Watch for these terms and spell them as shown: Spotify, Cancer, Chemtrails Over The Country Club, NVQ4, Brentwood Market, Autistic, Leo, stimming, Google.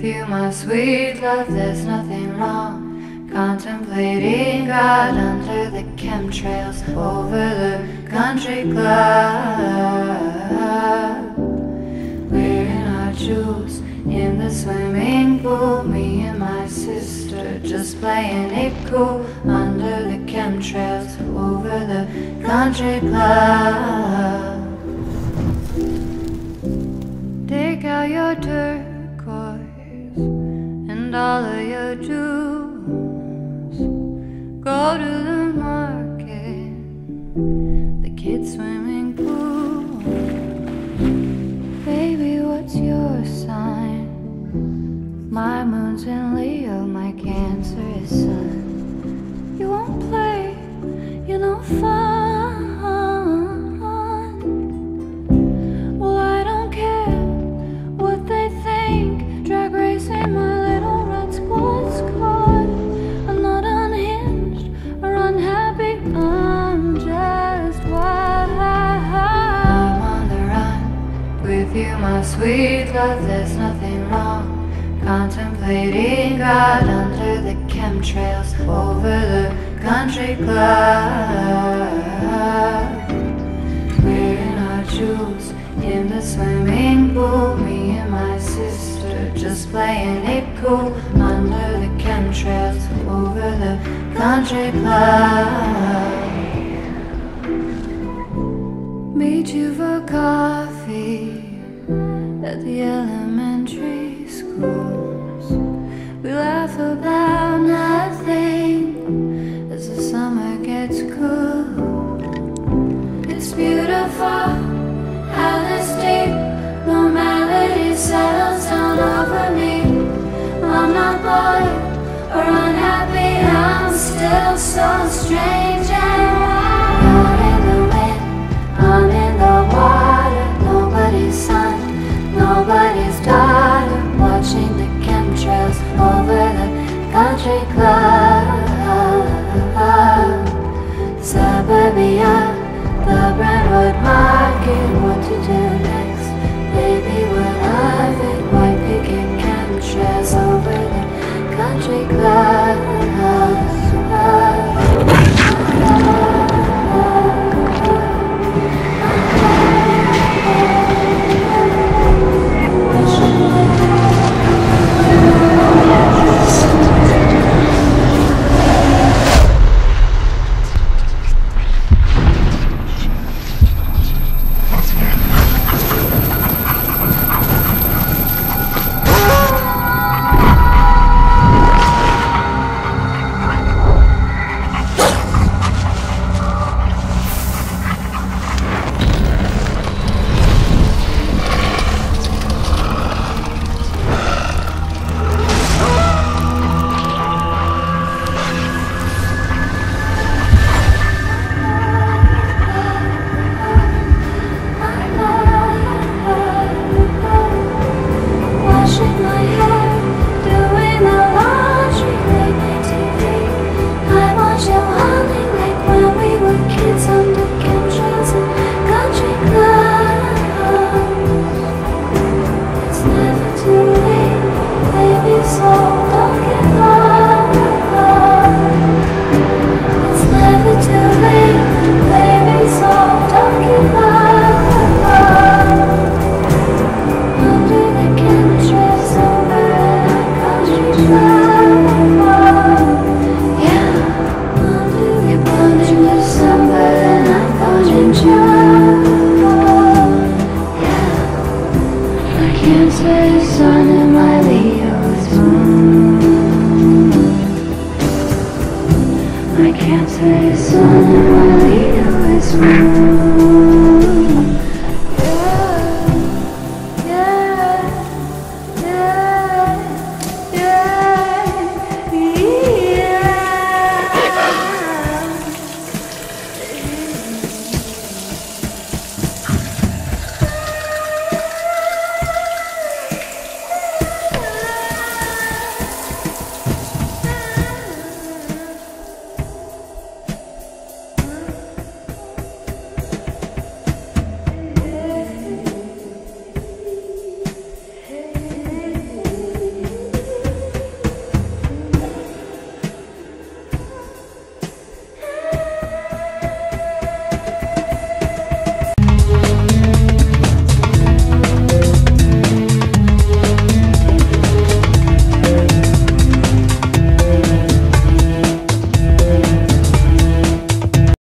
with you, my sweet love, there's nothing wrong. Contemplating God under the chemtrails over the country club. Wearing our jewels in the swimming pool, me and my sister just playing it cool under the chemtrails over the country club. Take out your turquoise and all of your jewels. Go to the market, the kids' swimming pool. Baby, what's your sign? My moon's in Leo, my Cancer is Sun. You won't play, you're no fun. My sweet love, there's nothing wrong. Contemplating God under the chemtrails over the country club. Wearing our jewels in the swimming pool, me and my sister just playing it cool under the chemtrails over the country club. Meet you for coffee at the elementary schools. We laugh about nothing as the summer gets cool. It's beautiful how this deep normality settles down over me. I'm not bored or unhappy, I'm still so strange and wild. Out in the wind, I'm in the water, nobody's sun, nobody's daughter, watching the chemtrails over the country club. Suburbia, the Brentwood market, what to do next? Baby, we'll love it. Why picking chemtrails over the country club? My Cancer is Sun and my Leo is Moon.